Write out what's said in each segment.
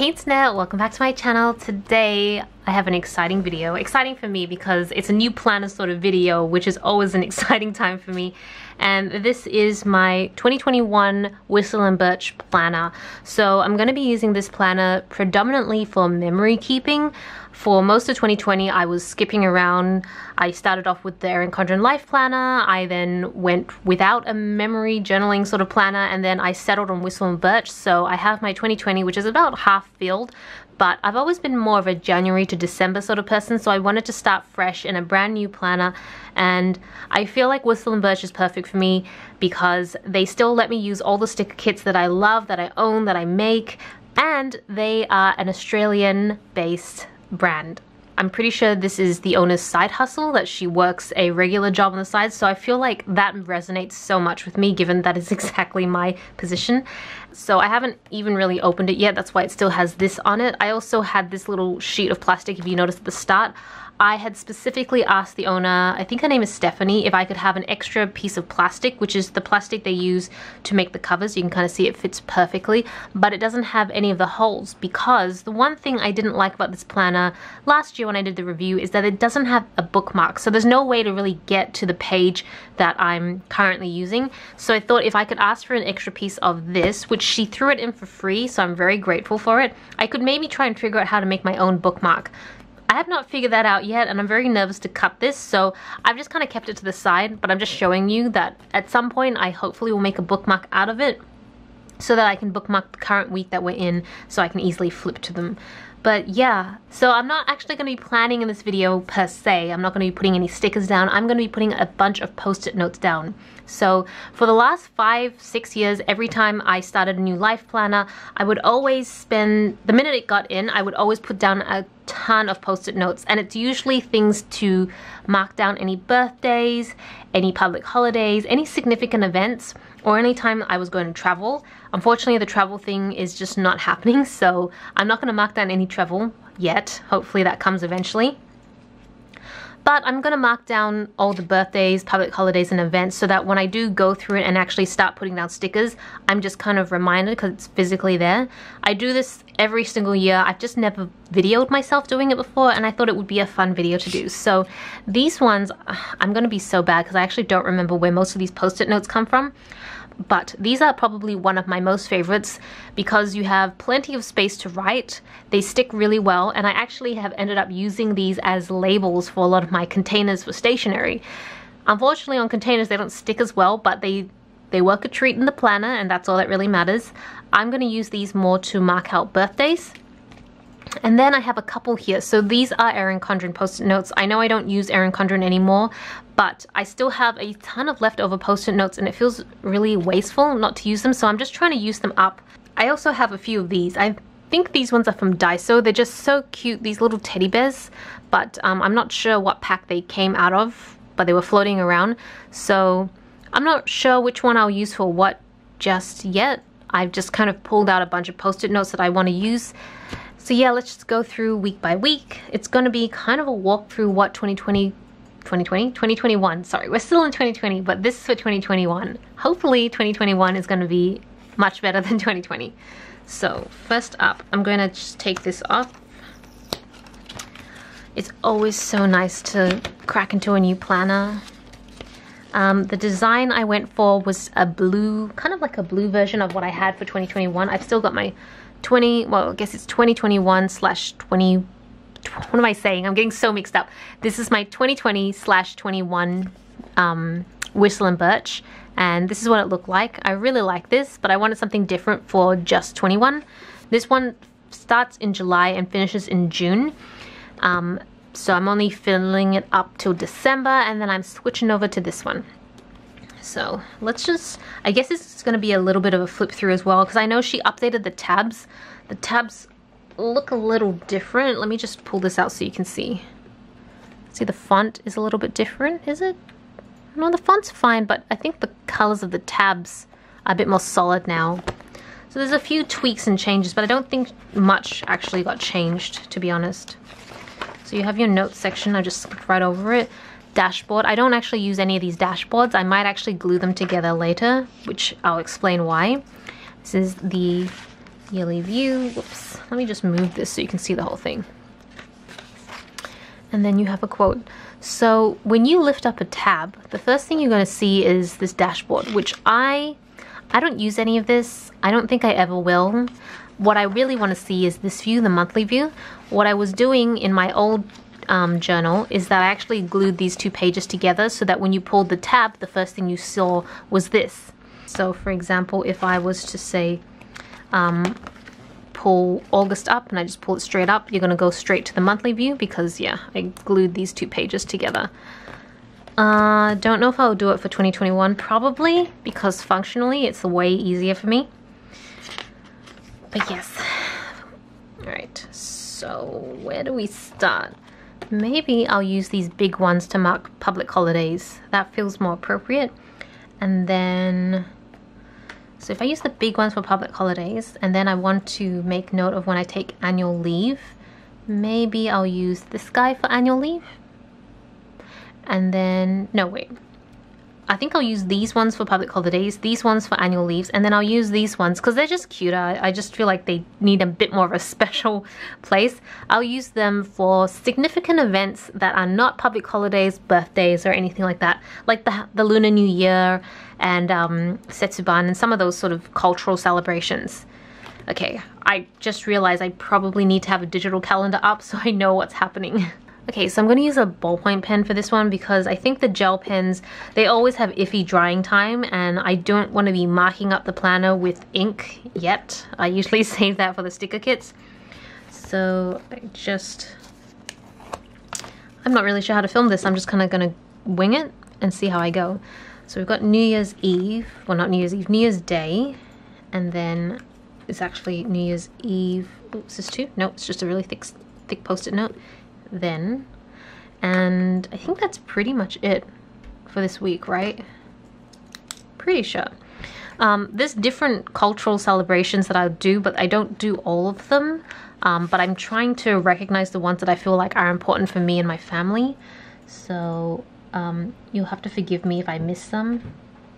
Kate'snet, welcome back to my channel. Today I have an exciting video. Exciting for me because it's a new planner sort of video, which is always an exciting time for me. And this is my 2021 Whistle and Birch planner. So I'm going to be using this planner predominantly for memory keeping. For most of 2020, I was skipping around. I started off with the Erin Condren Life Planner. I then went without a memory journaling sort of planner, and then I settled on Whistle and Birch. So I have my 2020, which is about half filled, but I've always been more of a January to December sort of person, so I wanted to start fresh in a brand new planner. And I feel like Whistle and Birch is perfect for me because they still let me use all the sticker kits that I love, that I own, that I make, and they are an Australian-based brand. I'm pretty sure this is the owner's side hustle, that she works a regular job on the side, so I feel like that resonates so much with me given that is exactly my position. So I haven't even really opened it yet, that's why it still has this on it. I also had this little sheet of plastic, if you noticed at the start. I had specifically asked the owner, I think her name is Stephanie, if I could have an extra piece of plastic, which is the plastic they use to make the covers. You can kind of see it fits perfectly, but it doesn't have any of the holes, because the one thing I didn't like about this planner last year when I did the review is that it doesn't have a bookmark. So there's no way to really get to the page that I'm currently using. So I thought if I could ask for an extra piece of this, which she threw it in for free, so I'm very grateful for it, I could maybe try and figure out how to make my own bookmark. I have not figured that out yet, and I'm very nervous to cut this, so I've just kind of kept it to the side, but I'm just showing you that at some point I hopefully will make a bookmark out of it so that I can bookmark the current week that we're in so I can easily flip to them. But yeah, so I'm not actually going to be planning in this video per se. I'm not going to be putting any stickers down. I'm going to be putting a bunch of post-it notes down. So for the last 5-6 years, every time I started a new life planner, I would always spend, the minute it got in, I would always put down a ton of post-it notes, and it's usually things to mark down any birthdays, any public holidays, any significant events, or any time I was going to travel. Unfortunately, the travel thing is just not happening, so I'm not going to mark down any travel yet. Hopefully that comes eventually. But I'm going to mark down all the birthdays, public holidays, and events so that when I do go through it and actually start putting down stickers, I'm just kind of reminded because it's physically there. I do this every single year. I've just never videoed myself doing it before, and I thought it would be a fun video to do. So these ones, I'm going to be so bad because I actually don't remember where most of these post-it notes come from. But these are probably one of my most favorites because you have plenty of space to write, they stick really well, and I actually have ended up using these as labels for a lot of my containers for stationery. Unfortunately on containers they don't stick as well, but they work a treat in the planner, and that's all that really matters. I'm going to use these more to mark out birthdays. And then I have a couple here. So these are Erin Condren post-it notes. I know I don't use Erin Condren anymore, but I still have a ton of leftover post-it notes and it feels really wasteful not to use them, so I'm just trying to use them up. I also have a few of these. I think these ones are from Daiso. They're just so cute, these little teddy bears, but I'm not sure what pack they came out of, but they were floating around. So I'm not sure which one I'll use for what just yet. I've just kind of pulled out a bunch of post-it notes that I want to use. So yeah, let's just go through week by week. It's going to be kind of a walk through what 2021, sorry, we're still in 2020, but this is for 2021. Hopefully 2021 is going to be much better than 2020. So first up, I'm going to just take this off. It's always so nice to crack into a new planner. The design I went for was a blue, kind of like a blue version of what I had for 2021. I've still got my 2021/20, what am I saying? I'm getting so mixed up. This is my 2020/21 Whistle and Birch, and this is what it looked like. I really like this, but I wanted something different for just 21. This one starts in July and finishes in June. So I'm only filling it up till December, and then I'm switching over to this one. So let's just, I guess this is going to be a little bit of a flip through as well because I know she updated the tabs. The tabs look a little different. Let me just pull this out so you can see. See, the font is a little bit different, is it? No, the font's fine, but I think the colors of the tabs are a bit more solid now. So there's a few tweaks and changes, but I don't think much actually got changed, to be honest. So you have your notes section. I just slipped right over it. Dashboard. I don't actually use any of these dashboards. I might actually glue them together later, which I'll explain why. This is the yearly view. Whoops, let me just move this so you can see the whole thing. And then you have a quote. So when you lift up a tab, the first thing you're going to see is this dashboard, which I don't use any of this. I don't think I ever will. What I really want to see is this view, the monthly view. What I was doing in my old journal is that I actually glued these two pages together so that when you pulled the tab, the first thing you saw was this. So for example, if I was to say pull August up and I just pull it straight up, you're going to go straight to the monthly view because, yeah, I glued these two pages together. Don't know if I'll do it for 2021, probably, because functionally it's way easier for me. But yes. Alright, so where do we start? Maybe I'll use these big ones to mark public holidays. That feels more appropriate. And then... so if I use the big ones for public holidays, and then I want to make note of when I take annual leave, maybe I'll use this guy for annual leave. And then, no wait, I think I'll use these ones for public holidays, these ones for annual leaves, and then I'll use these ones because they're just cuter. I just feel like they need a bit more of a special place. I'll use them for significant events that are not public holidays, birthdays, or anything like that, like the Lunar New Year and Setsubun and some of those sort of cultural celebrations. Okay, I just realized I probably need to have a digital calendar up so I know what's happening. Okay, so I'm going to use a ballpoint pen for this one because I think the gel pens, they always have iffy drying time, and I don't want to be marking up the planner with ink yet. I usually save that for the sticker kits. So I'm not really sure how to film this. I'm just kind of going to wing it and see how I go. So we've got New Year's Eve, well not New Year's Eve, New Year's Day, and then it's actually New Year's Eve, oops, is this two? No, it's just a really thick post-it note. Then, and I think that's pretty much it for this week, right? Pretty sure. There's different cultural celebrations that I do, but I don't do all of them. But I'm trying to recognize the ones that I feel like are important for me and my family. So you'll have to forgive me if I miss some.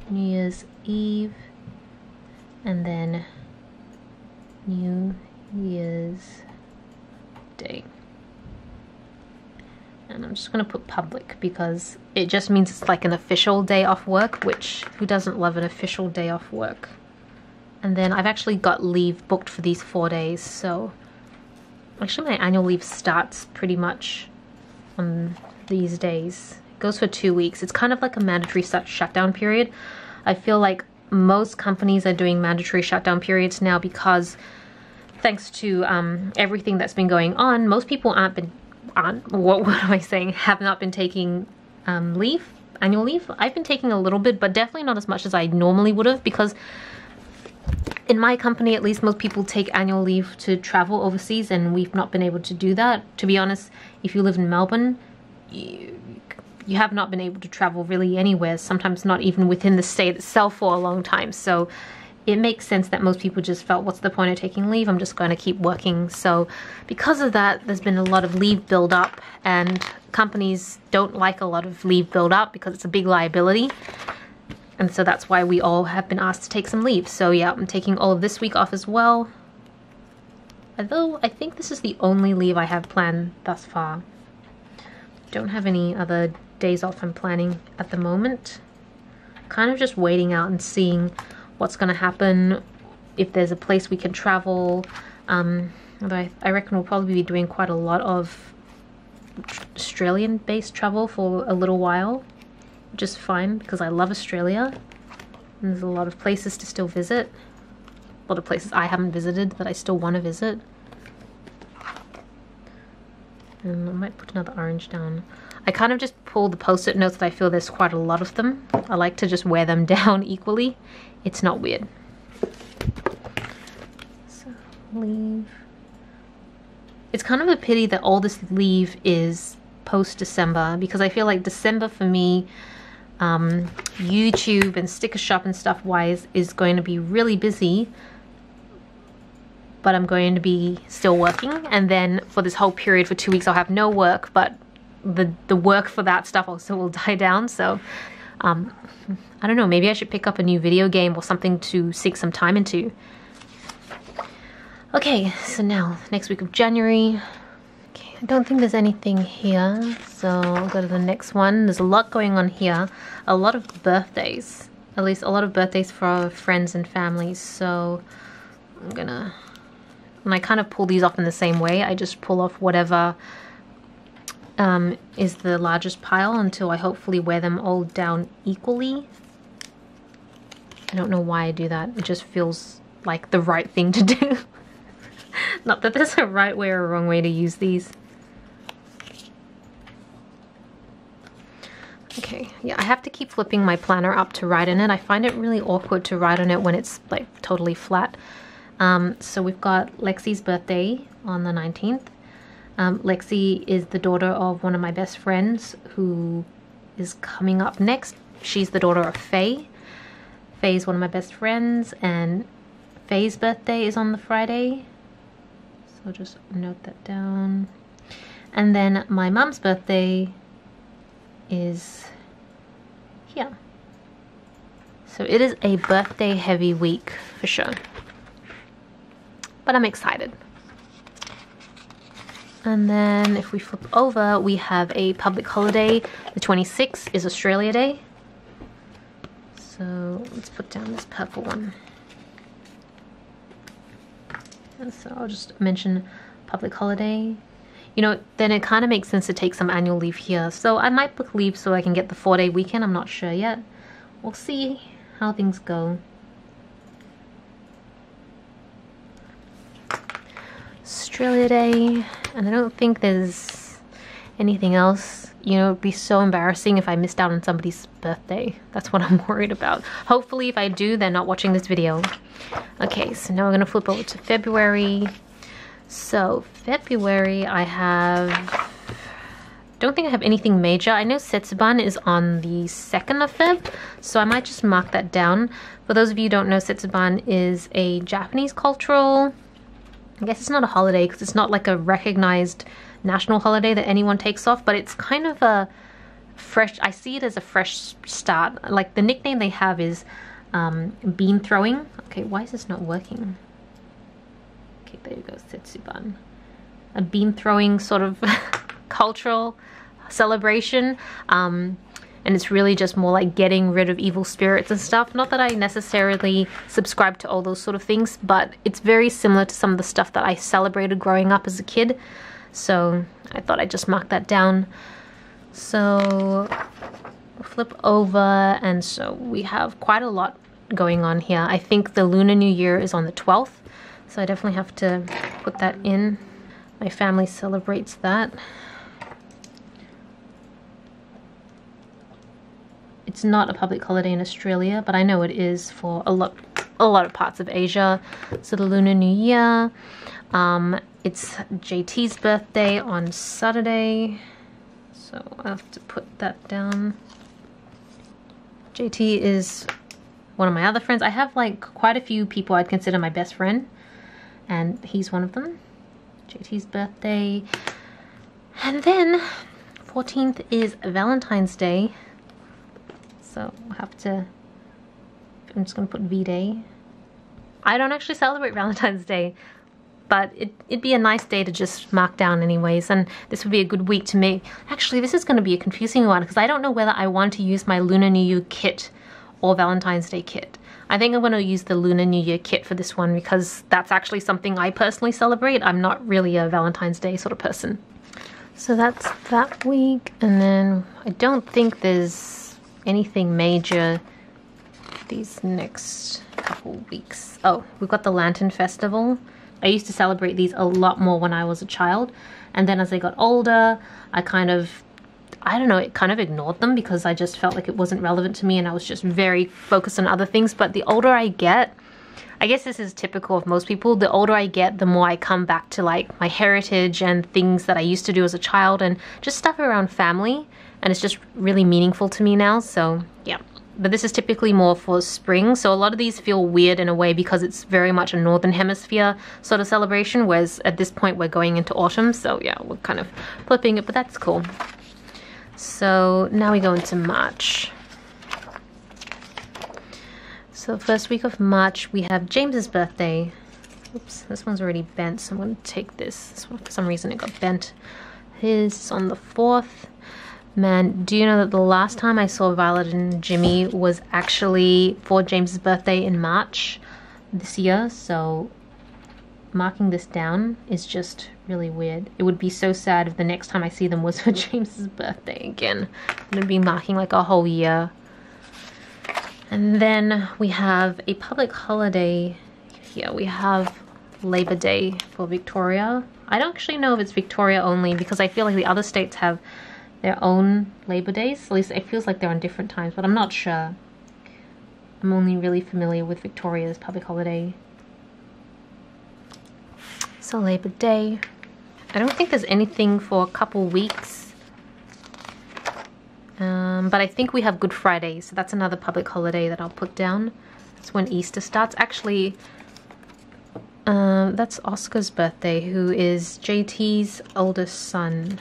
New Year's Eve, and then New Year's Day. And I'm just going to put public because it just means it's like an official day off work, which who doesn't love an official day off work? And then I've actually got leave booked for these 4 days, so actually my annual leave starts pretty much on these days. It goes for 2 weeks. It's kind of like a mandatory shutdown period. I feel like most companies are doing mandatory shutdown periods now because thanks to everything that's been going on, most people have not been taking annual leave. I've been taking a little bit, but definitely not as much as I normally would have, because in my company at least most people take annual leave to travel overseas, and we've not been able to do that. To be honest, if you live in Melbourne, you have not been able to travel really anywhere, sometimes not even within the state itself, for a long time. So it makes sense that most people just felt, what's the point of taking leave? I'm just going to keep working. So because of that, there's been a lot of leave build up, and companies don't like a lot of leave build up because it's a big liability. And so that's why we all have been asked to take some leave. So yeah, I'm taking all of this week off as well. Although I think this is the only leave I have planned thus far. Don't have any other days off I'm planning at the moment. Kind of just waiting out and seeing what's going to happen, if there's a place we can travel. Although I reckon we'll probably be doing quite a lot of Australian-based travel for a little while, which is fine because I love Australia. And there's a lot of places to still visit. A lot of places I haven't visited that I still want to visit. And I might put another orange down. I kind of just pull the post-it notes that I feel there's quite a lot of them. I like to just wear them down equally. It's not weird. So, leave. It's kind of a pity that all this leave is post-December, because I feel like December for me, YouTube and sticker shop and stuff wise, is going to be really busy. But I'm going to be still working, and then for this whole period for 2 weeks I'll have no work, but the work for that stuff also will die down. So I don't know, maybe I should pick up a new video game or something to sink some time into. Okay, so now, next week of January. Okay, I don't think there's anything here, so I'll go to the next one. There's a lot going on here. A lot of birthdays. At least a lot of birthdays for our friends and families, so I'm gonna... And I kind of pull these off in the same way. I just pull off whatever is the largest pile until I hopefully wear them all down equally. I don't know why I do that. It just feels like the right thing to do. Not that there's a right way or a wrong way to use these. Okay, yeah, I have to keep flipping my planner up to write in it. I find it really awkward to write on it when it's like totally flat. So we've got Lexi's birthday on the 19th. Lexi is the daughter of one of my best friends who is coming up next. She's the daughter of Faye. Faye's one of my best friends, and Faye's birthday is on the Friday. So I'll just note that down. And then my mum's birthday is here. So it is a birthday heavy week for sure. But I'm excited. And then if we flip over, we have a public holiday. The 26th is Australia Day. So let's put down this purple one. And so I'll just mention public holiday. You know, then it kind of makes sense to take some annual leave here. So I might book leave so I can get the 4-day weekend. I'm not sure yet. We'll see how things go. Australia Day, and I don't think there's anything else. You know, it'd be so embarrassing if I missed out on somebody's birthday. That's what I'm worried about. Hopefully if I do, they're not watching this video. Okay, so now we're gonna flip over to February. So February, don't think I have anything major. I know Setsubun is on the 2nd of Feb, so I might just mark that down. For those of you who don't know, Setsubun is a Japanese cultural, I guess it's not a holiday because it's not like a recognized national holiday that anyone takes off, but it's kind of a fresh, I see it as a fresh start. Like the nickname they have is bean throwing. Okay, why is this not working? Okay, there you go, Setsubun. A bean throwing sort of cultural celebration. And it's really just more like getting rid of evil spirits and stuff. Not that I necessarily subscribe to all those sort of things, but it's very similar to some of the stuff that I celebrated growing up as a kid. So I thought I'd just mark that down. So flip over, and so we have quite a lot going on here. I think the Lunar New Year is on the 12th, so I definitely have to put that in. My family celebrates that. It's not a public holiday in Australia, but I know it is for a lot of parts of Asia. So the Lunar New Year, it's JT's birthday on Saturday, so I have to put that down. JT is one of my other friends. I have like quite a few people I'd consider my best friend, and he's one of them. JT's birthday. And then 14th is Valentine's Day. So we'll have to, I'm just going to put V-Day. I don't actually celebrate Valentine's Day, but it'd be a nice day to just mark down anyways, and this would be a good week to make. Actually, this is going to be a confusing one because I don't know whether I want to use my Lunar New Year kit or Valentine's Day kit. I think I'm going to use the Lunar New Year kit for this one because that's actually something I personally celebrate. I'm not really a Valentine's Day sort of person. So that's that week, and then I don't think there's anything major these next couple weeks. Oh, we've got the Lantern Festival. I used to celebrate these a lot more when I was a child, and then as I got older, I kind of, I don't know, it kind of ignored them because I just felt like it wasn't relevant to me and I was just very focused on other things. But the older I get, I guess this is typical of most people, the older I get, the more I come back to like my heritage and things that I used to do as a child and just stuff around family, and it's just really meaningful to me now. So yeah, but this is typically more for spring, so a lot of these feel weird in a way because it's very much a northern hemisphere sort of celebration, whereas at this point we're going into autumn, so yeah, we're kind of flipping it, but that's cool. So now we go into March. So first week of March, we have James's birthday. Oops, this one's already bent, so I'm going to take this. This one, for some reason, it got bent. Here's on the 4th. Man, do you know that the last time I saw Violet and Jimmy was actually for James's birthday in March this year, so marking this down is just really weird. It would be so sad if the next time I see them was for James's birthday again. I'm going to be marking like a whole year. And then we have a public holiday here. We have Labor Day for Victoria. I don't actually know if it's Victoria only, because I feel like the other states have their own Labor Days. At least it feels like they're on different times, but I'm not sure. I'm only really familiar with Victoria's public holiday. So Labor Day. I don't think there's anything for a couple weeks. But I think we have Good Friday, so that's another public holiday that I'll put down. That's when Easter starts. Actually, that's Oscar's birthday, who is JT's oldest son.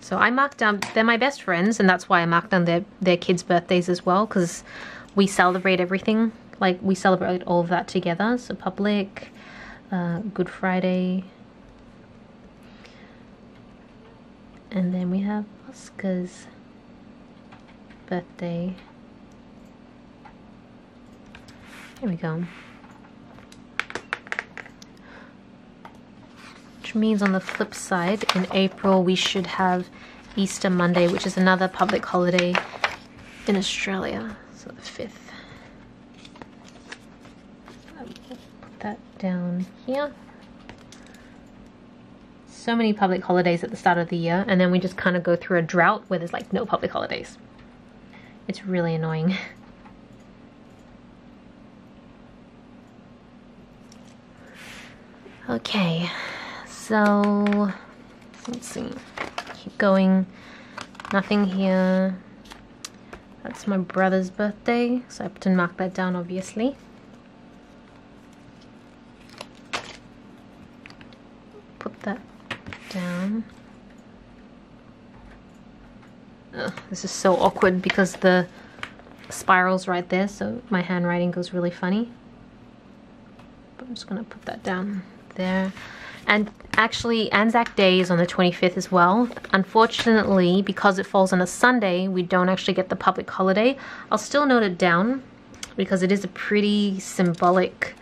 So I marked down, they're my best friends, and that's why I marked down their kids' birthdays as well, because we celebrate everything. Like, we celebrate all of that together. So public, Good Friday. And then we have Oscar's birthday. There we go. Which means on the flip side, in April we should have Easter Monday, which is another public holiday in Australia. So the 5th. Put that down here. So many public holidays at the start of the year, and then we just kind of go through a drought where there's like no public holidays. It's really annoying. Okay, so let's see, keep going, nothing here. That's my brother's birthday, so I didn't mark that down obviously. Put that down. Ugh, this is so awkward because the spiral's right there, so my handwriting goes really funny. But I'm just gonna put that down there. And actually Anzac Day is on the 25th as well. Unfortunately, because it falls on a Sunday, we don't actually get the public holiday. I'll still note it down because it is a pretty symbolic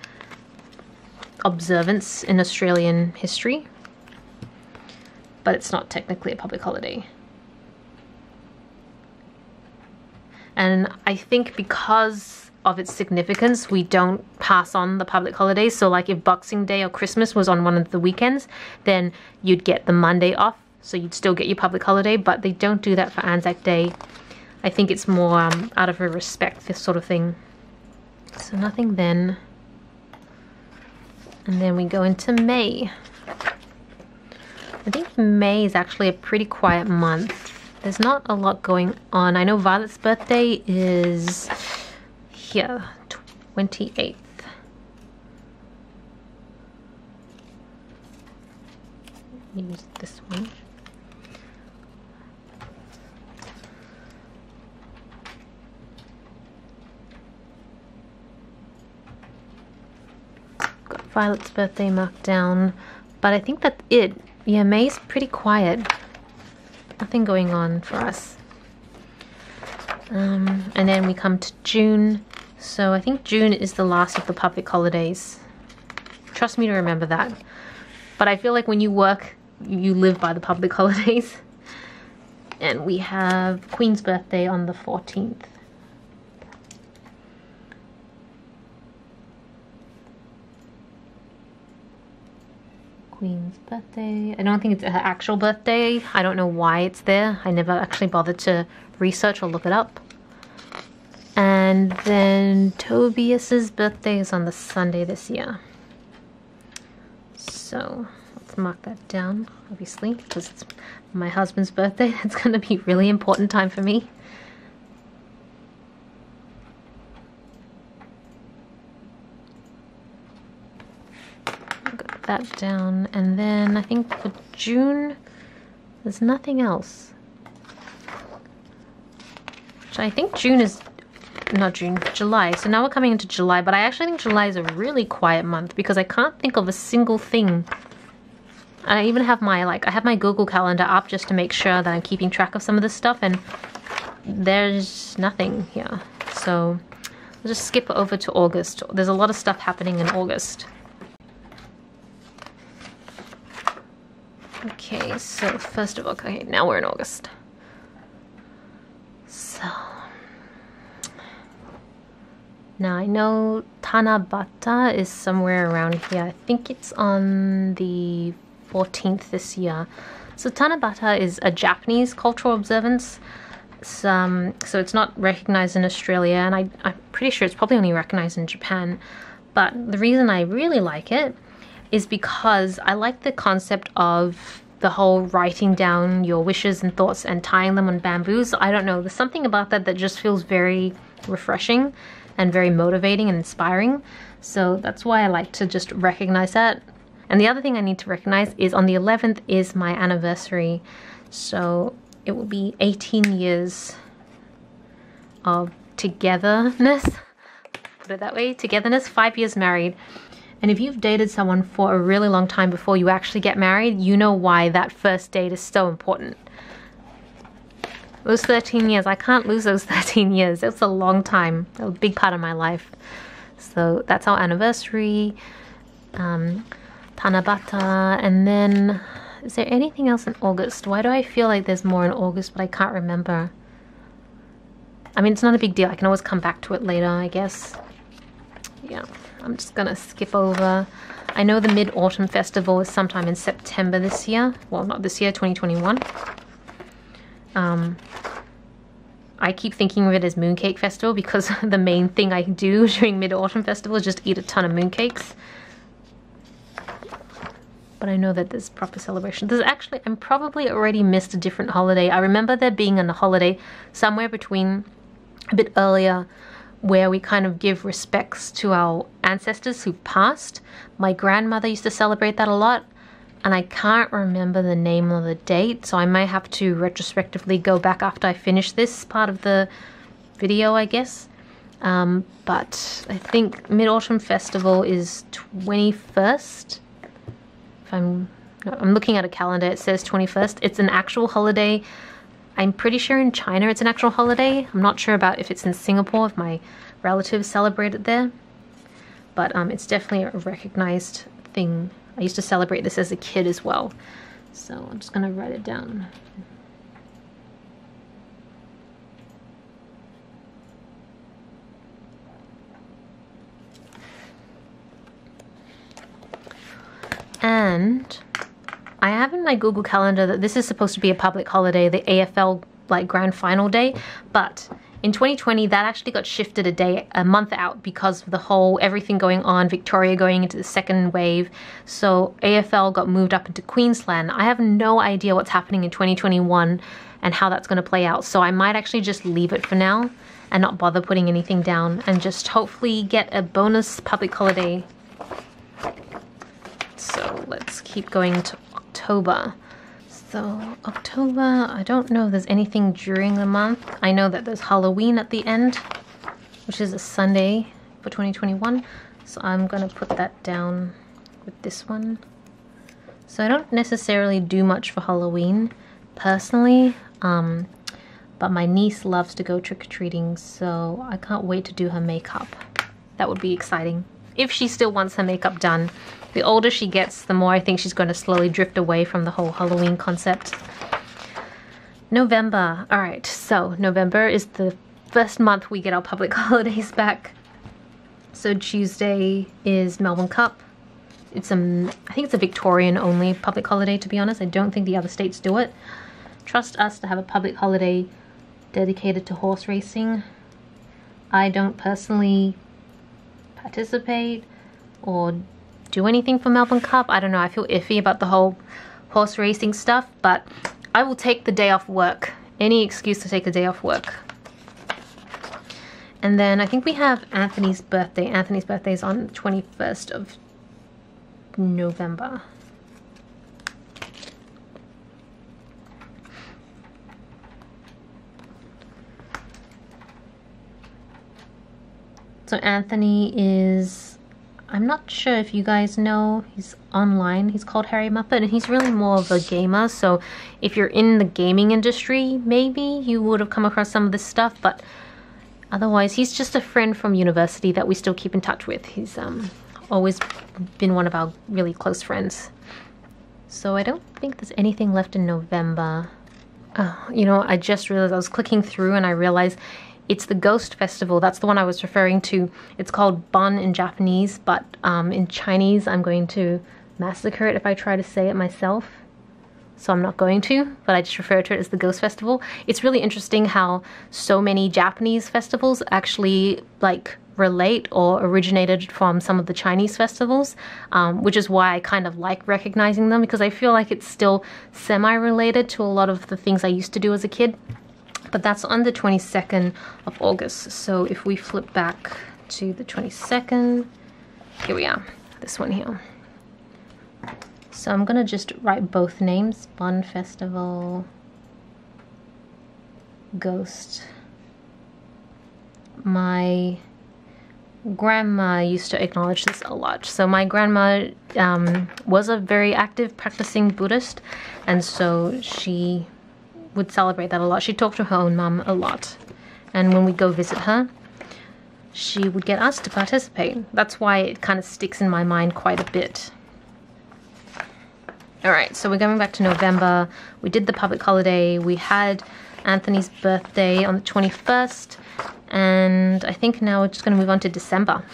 observance in Australian history, but it's not technically a public holiday. And I think because of its significance, we don't pass on the public holidays. So like if Boxing Day or Christmas was on one of the weekends, then you'd get the Monday off, so you'd still get your public holiday, but they don't do that for Anzac Day. I think it's more out of a respect, this sort of thing. So nothing then. And then we go into May. I think May is actually a pretty quiet month. There's not a lot going on. I know Violet's birthday is here, 28th. Use this one. Got Violet's birthday marked down, but I think that's it. Yeah, May's pretty quiet. Nothing going on for us. And then we come to June. So I think June is the last of the public holidays. Trust me to remember that. But I feel like when you work, you live by the public holidays. And we have Queen's birthday on the 14th. Queen's birthday. I don't think it's her actual birthday. I don't know why it's there. I never actually bothered to research or look it up. And then Tobias's birthday is on the Sunday this year. So let's mark that down, obviously, because it's my husband's birthday. It's going to be a really important time for me. That down. And then I think for June there's nothing else. So I think June is not June, July. So now we're coming into July, but I actually think July is a really quiet month because I can't think of a single thing. And I even have my, like, I have my Google Calendar up just to make sure that I'm keeping track of some of this stuff, and there's nothing here. So I'll just skip over to August. There's a lot of stuff happening in August. Okay, so first of all, okay, now we're in August. So now I know Tanabata is somewhere around here. I think it's on the 14th this year. So Tanabata is a Japanese cultural observance. It's, so it's not recognized in Australia, and I'm pretty sure it's probably only recognized in Japan. But the reason I really like it is because I like the concept of the whole writing down your wishes and thoughts and tying them on bamboos. I don't know, there's something about that that just feels very refreshing and very motivating and inspiring. So that's why I like to just recognize that. And the other thing I need to recognize is on the 11th is my anniversary. So it will be 18 years of togetherness, put it that way, togetherness, 5 years married. And if you've dated someone for a really long time before you actually get married, you know why that first date is so important. Those 13 years, I can't lose those 13 years. It's a long time, a big part of my life. So that's our anniversary, Tanabata, and then is there anything else in August? Why do I feel like there's more in August, but I can't remember? I mean, it's not a big deal. I can always come back to it later, I guess. Yeah. I'm just gonna skip over. I know the Mid-Autumn Festival is sometime in September this year. Well, not this year, 2021. I keep thinking of it as Mooncake Festival because the main thing I do during Mid-Autumn Festival is just eat a ton of mooncakes. But I know that there's proper celebration. There's actually, I'm probably already missed a different holiday. I remember there being a holiday somewhere between a bit earlier, where we kind of give respects to our ancestors who've passed. My grandmother used to celebrate that a lot, and I can't remember the name or the date, so I might have to retrospectively go back after I finish this part of the video, I guess. But I think Mid-Autumn Festival is 21st. If I'm looking at a calendar, it says 21st. It's an actual holiday. I'm pretty sure in China it's an actual holiday. I'm not sure about if it's in Singapore, if my relatives celebrate it there. But it's definitely a recognized thing. I used to celebrate this as a kid as well. So I'm just gonna write it down. And I have in my Google Calendar that this is supposed to be a public holiday, the AFL like grand final day, but in 2020 that actually got shifted a month out because of the whole everything going on, Victoria going into the second wave, so AFL got moved up into Queensland. I have no idea what's happening in 2021 and how that's going to play out, so I might actually just leave it for now and not bother putting anything down and just hopefully get a bonus public holiday. So let's keep going to October. So October, I don't know if there's anything during the month. I know that there's Halloween at the end, which is a Sunday for 2021. So I'm gonna put that down with this one. So I don't necessarily do much for Halloween personally, but my niece loves to go trick-or-treating, so I can't wait to do her makeup. That would be exciting. If she still wants her makeup done. The older she gets, the more I think she's going to slowly drift away from the whole Halloween concept. November. Alright, so November is the first month we get our public holidays back. So Tuesday is Melbourne Cup. It's I think it's a Victorian only public holiday, to be honest. I don't think the other states do it. Trust us to have a public holiday dedicated to horse racing. I don't personally participate or do anything for Melbourne Cup. I don't know, I feel iffy about the whole horse racing stuff, but I will take the day off work. Any excuse to take a day off work. And then I think we have Anthony's birthday. Anthony's birthday is on the 21st of November. So Anthony is, I'm not sure if you guys know, he's online. He's called Harry Muppet, and he's really more of a gamer. So if you're in the gaming industry, maybe you would have come across some of this stuff, but otherwise he's just a friend from university that we still keep in touch with. He's always been one of our really close friends. So I don't think there's anything left in November. Oh, you know, I just realized I was clicking through and I realized it's the Ghost Festival. That's the one I was referring to. It's called Bon in Japanese, but in Chinese I'm going to massacre it if I try to say it myself. So I'm not going to, but I just refer to it as the Ghost Festival. It's really interesting how so many Japanese festivals actually like relate or originated from some of the Chinese festivals, which is why I kind of like recognizing them, because I feel like it's still semi-related to a lot of the things I used to do as a kid. But that's on the 22nd of August. So if we flip back to the 22nd, here we are, this one here. So I'm gonna just write both names, Bon Festival, Ghost. My grandma used to acknowledge this a lot. So my grandma was a very active practicing Buddhist, and so she would celebrate that a lot. She talked to her own mum a lot, and when we go visit her, she would get us to participate. That's why it kind of sticks in my mind quite a bit. Alright, so we're going back to November. We did the public holiday, we had Anthony's birthday on the 21st, and I think now we're just going to move on to December,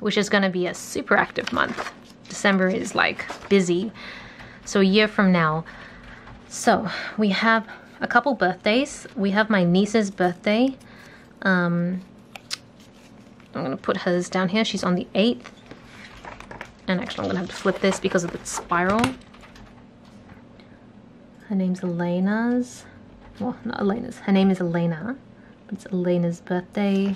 which is going to be a super active month. December is like busy, so a year from now. So we have a couple birthdays. We have my niece's birthday. I'm going to put hers down here. She's on the 8th. And actually I'm going to have to flip this because of the spiral. Her name's Elena's. Well, not Elena's. Her name is Elena. It's Elena's birthday.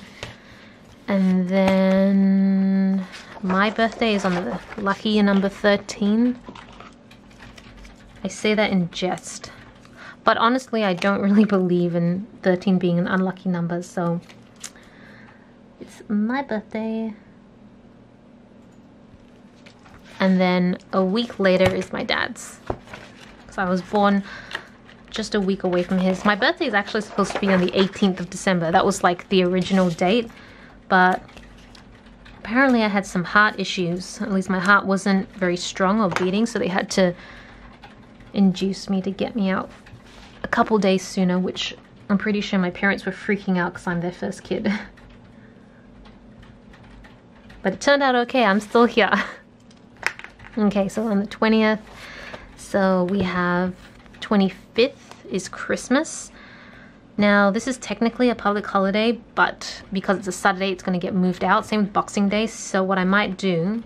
And then my birthday is on the lucky number 13. I say that in jest, but honestly I don't really believe in 13 being an unlucky number, so it's my birthday. And then a week later is my dad's, because I was born just a week away from his. My birthday is actually supposed to be on the 18th of December. That was like the original date, but apparently I had some heart issues. At least my heart wasn't very strong or beating, so they had to induce me to get me out a couple days sooner, which I'm pretty sure my parents were freaking out because I'm their first kid. But it turned out okay, I'm still here. Okay, so on the 20th, so we have 25th is Christmas. Now this is technically a public holiday, but because it's a Saturday it's going to get moved out, same with Boxing Day. So what I might do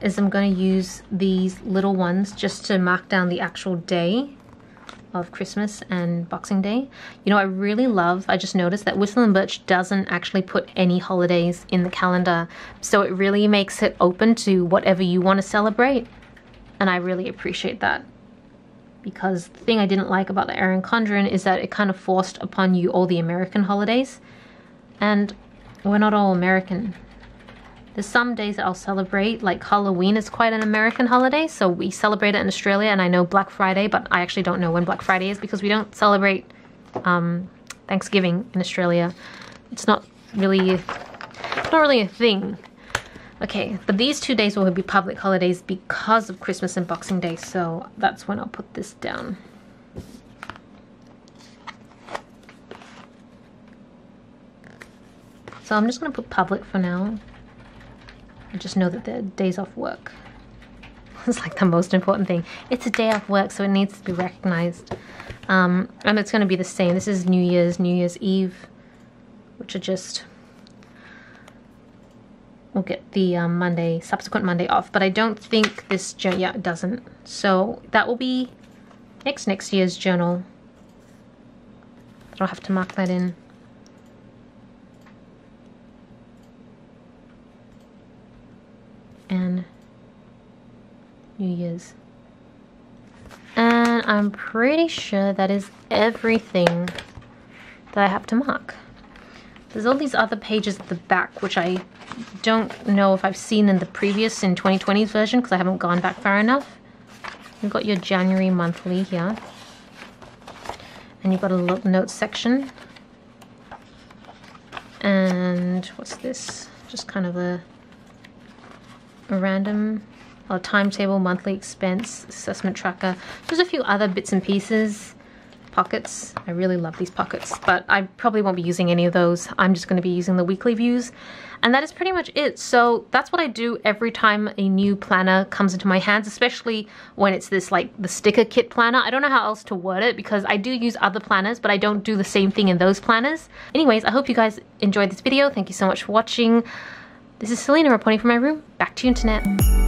is I'm going to use these little ones just to mark down the actual day of Christmas and Boxing Day. You know, I really love, I just noticed that Whistle and Birch doesn't actually put any holidays in the calendar, so it really makes it open to whatever you want to celebrate, and I really appreciate that. Because the thing I didn't like about the Erin Condren is that it kind of forced upon you all the American holidays, and we're not all American. There's some days that I'll celebrate, like Halloween is quite an American holiday, so we celebrate it in Australia, and I know Black Friday, but I actually don't know when Black Friday is because we don't celebrate Thanksgiving in Australia. It's not really a thing. Okay, but these 2 days will be public holidays because of Christmas and Boxing Day, so that's when I'll put this down. So I'm just going to put public for now. I just know that they're days off work. It's like the most important thing. It's a day off work, so it needs to be recognized. And it's going to be the same. This is New Year's Eve, which are just... we'll get the subsequent Monday off. But I don't think this journal... yeah, it doesn't. So that will be next year's journal. I don't have to mark that in. And New Year's. And I'm pretty sure that is everything that I have to mark. There's all these other pages at the back, which I don't know if I've seen in the previous, in 2020's version, because I haven't gone back far enough. You've got your January monthly here. And you've got a little notes section. And what's this? Just kind of a random timetable, monthly expense, assessment tracker. There's a few other bits and pieces. Pockets. I really love these pockets, but I probably won't be using any of those. I'm just going to be using the weekly views, and that is pretty much it. So that's what I do every time a new planner comes into my hands, especially when it's this, like, the sticker kit planner. I don't know how else to word it, because I do use other planners, but I don't do the same thing in those planners. Anyways, I hope you guys enjoyed this video. Thank you so much for watching. This is Celina reporting from my room. Back to you, internet.